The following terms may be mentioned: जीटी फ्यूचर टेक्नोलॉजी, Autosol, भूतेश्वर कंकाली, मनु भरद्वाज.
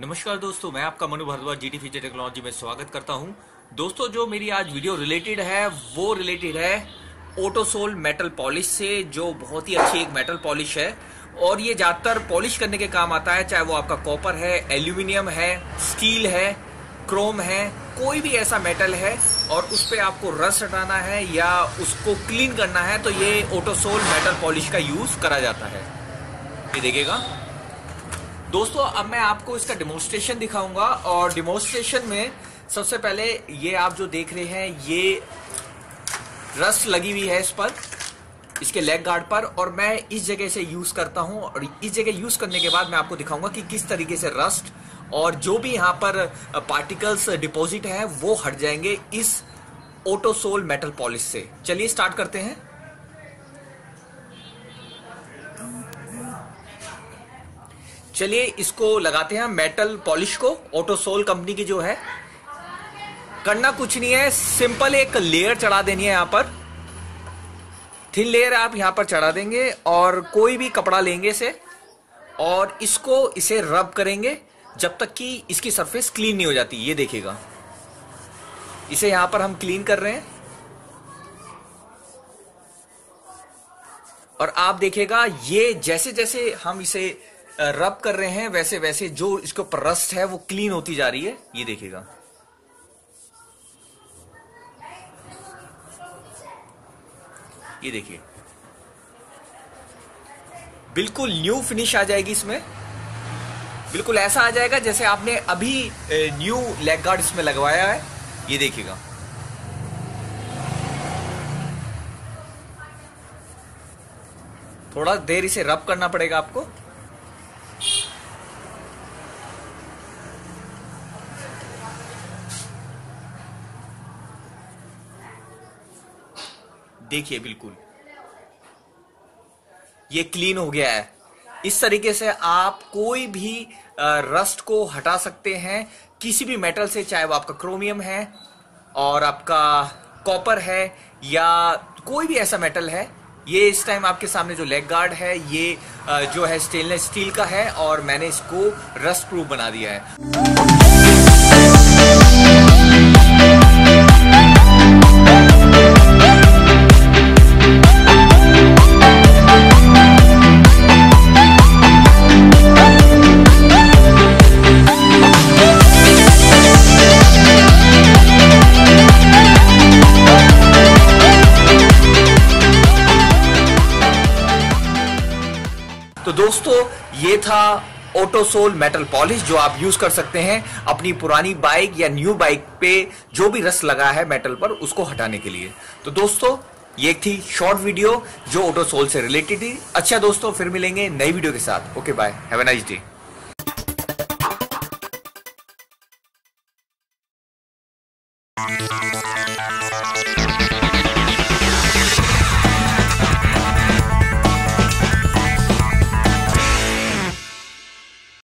नमस्कार दोस्तों, मैं आपका मनु भरद्वाज जीटी फ्यूचर टेक्नोलॉजी में स्वागत करता हूं। दोस्तों, जो मेरी आज वीडियो रिलेटेड है वो रिलेटेड है ऑटोसोल मेटल पॉलिश से, जो बहुत ही अच्छी एक मेटल पॉलिश है और ये ज़्यादातर पॉलिश करने के काम आता है, चाहे वो आपका कॉपर है, एल्यूमिनियम है, स्टील है, क्रोम है, कोई भी ऐसा मेटल है और उस पर आपको रस्ट हटाना है या उसको क्लीन करना है तो ये ऑटोसोल मेटल पॉलिश का यूज़ करा जाता है। ये देखिएगा दोस्तों, अब मैं आपको इसका डेमोन्स्ट्रेशन दिखाऊंगा और डेमोन्स्ट्रेशन में सबसे पहले ये आप जो देख रहे हैं ये रस्ट लगी हुई है इस पर, इसके लेग गार्ड पर, और मैं इस जगह से यूज़ करता हूं और इस जगह यूज़ करने के बाद मैं आपको दिखाऊंगा कि किस तरीके से रस्ट और जो भी यहाँ पर पार्टिकल्स डिपॉजिट हैं वो हट जाएंगे इस ऑटोसोल मेटल पॉलिश से। चलिए स्टार्ट करते हैं। चलिए इसको लगाते हैं मेटल पॉलिश को, ऑटोसोल कंपनी की जो है। करना कुछ नहीं है, सिंपल एक लेयर चढ़ा देनी है यहाँ पर, थिन लेयर आप यहाँ पर चढ़ा देंगे और कोई भी कपड़ा लेंगे से और इसको इसे रब करेंगे जब तक कि इसकी सरफेस क्लीन नहीं हो जाती। ये देखिएगा, इसे यहाँ पर हम क्लीन कर रहे हैं और आप देखिएगा ये जैसे जैसे हम इसे रब कर रहे हैं वैसे वैसे जो इसके ऊपर रस्ट है वो क्लीन होती जा रही है। ये देखिएगा, ये देखिए बिल्कुल न्यू फिनिश आ जाएगी इसमें, बिल्कुल ऐसा आ जाएगा जैसे आपने अभी न्यू लेग गार्ड इसमें लगवाया है। ये देखिएगा, थोड़ा देर इसे रब करना पड़ेगा आपको। देखिए बिल्कुल ये क्लीन हो गया है। इस तरीके से आप कोई भी रस्ट को हटा सकते हैं किसी भी मेटल से, चाहे वो आपका क्रोमियम है और आपका कॉपर है या कोई भी ऐसा मेटल है। ये इस टाइम आपके सामने जो लेग गार्ड है ये जो है स्टेनलेस स्टील का है और मैंने इसको रस्ट प्रूफ बना दिया है। तो दोस्तों, ये था ऑटोसोल मेटल पॉलिश जो आप यूज कर सकते हैं अपनी पुरानी बाइक या न्यू बाइक पे जो भी रस्ट लगा है मेटल पर उसको हटाने के लिए। तो दोस्तों, ये थी शॉर्ट वीडियो जो ऑटोसोल से रिलेटेड थी। अच्छा दोस्तों, फिर मिलेंगे नई वीडियो के साथ। Okay bye, have a nice day.